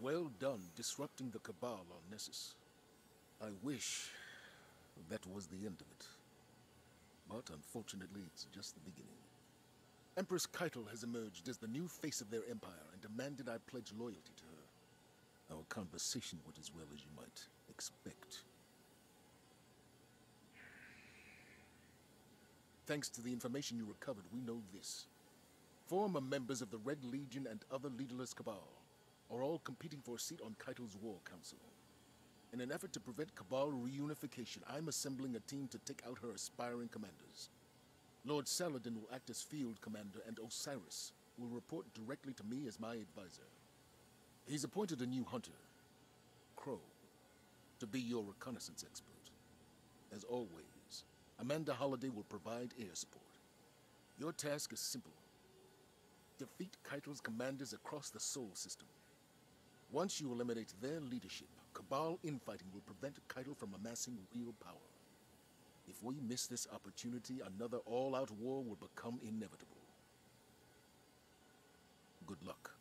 Well done disrupting the Cabal on Nessus. I wish that was the end of it. But unfortunately, it's just the beginning. Empress Keitel has emerged as the new face of their empire and demanded I pledge loyalty to her. Our conversation went as well as you might expect. Thanks to the information you recovered, we know this. Former members of the Red Legion and other leaderless Cabal are all competing for a seat on Keitel's War Council. In an effort to prevent Cabal reunification, I'm assembling a team to take out her aspiring commanders. Lord Saladin will act as field commander, and Osiris will report directly to me as my advisor. He's appointed a new hunter, Crow, to be your reconnaissance expert. As always, Amanda Holiday will provide air support. Your task is simple. Defeat Keitel's commanders across the Sol system. Once you eliminate their leadership, Cabal infighting will prevent Keitel from amassing real power. If we miss this opportunity, another all-out war will become inevitable. Good luck.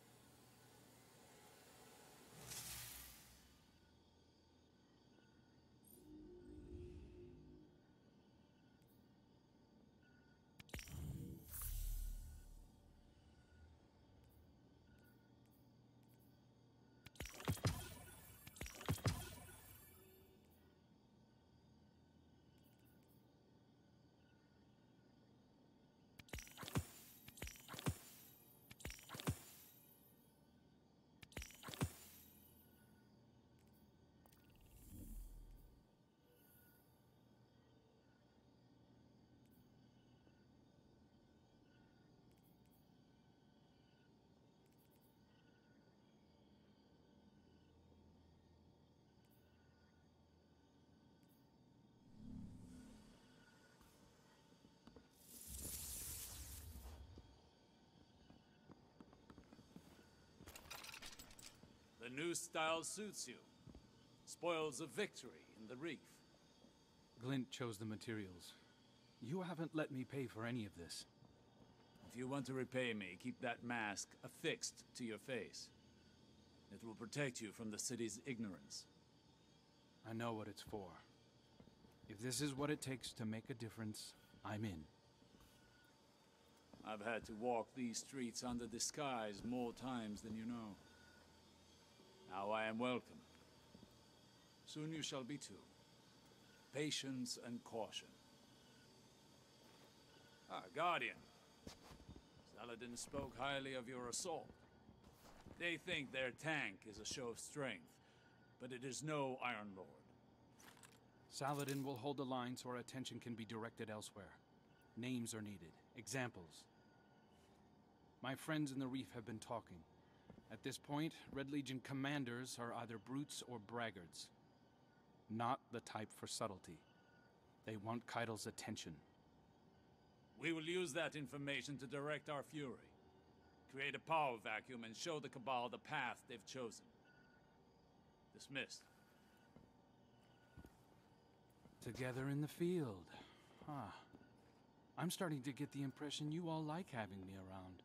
The new style suits you. Spoils of victory in the Reef. Glint chose the materials. You haven't let me pay for any of this. If you want to repay me, keep that mask affixed to your face. It will protect you from the city's ignorance. I know what it's for. If this is what it takes to make a difference, I'm in. I've had to walk these streets under disguise more times than you know. Now I am welcome. Soon you shall be too. Patience and caution. Ah, Guardian. Saladin spoke highly of your assault. They think their tank is a show of strength, but it is no Iron Lord. Saladin will hold the line so our attention can be directed elsewhere. Names are needed. Examples. My friends in the Reef have been talking. At this point, Red Legion commanders are either brutes or braggarts. Not the type for subtlety. They want Keitel's attention. We will use that information to direct our fury. Create a power vacuum and show the Cabal the path they've chosen. Dismissed. Together in the field. Huh. I'm starting to get the impression you all like having me around.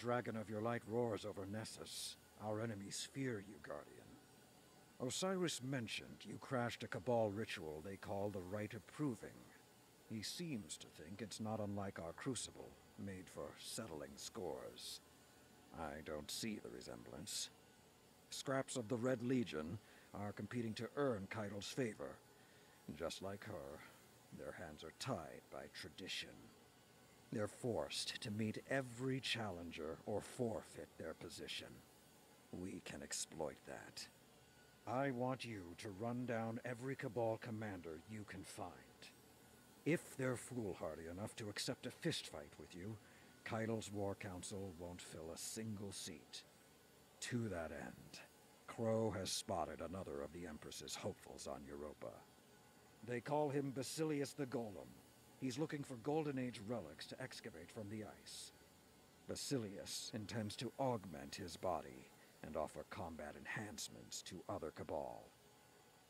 dragon of your light roars over Nessus, our enemies fear you, Guardian. Osiris mentioned you crashed a Cabal ritual they call the Rite of Proving. He seems to think it's not unlike our Crucible, made for settling scores. I don't see the resemblance. Scraps of the Red Legion are competing to earn Keitel's favor. Just like her, their hands are tied by tradition. They're forced to meet every challenger or forfeit their position. We can exploit that. I want you to run down every Cabal commander you can find. If they're foolhardy enough to accept a fistfight with you, Keitel's War Council won't fill a single seat. To that end, Crow has spotted another of the Empress's hopefuls on Europa. They call him Basilius the Golem. He's looking for Golden Age relics to excavate from the ice. Basilius intends to augment his body and offer combat enhancements to other Cabal.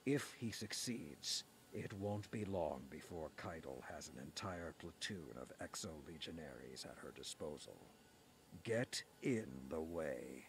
If he succeeds, it won't be long before Keitel has an entire platoon of exo-legionaries at her disposal. Get in the way.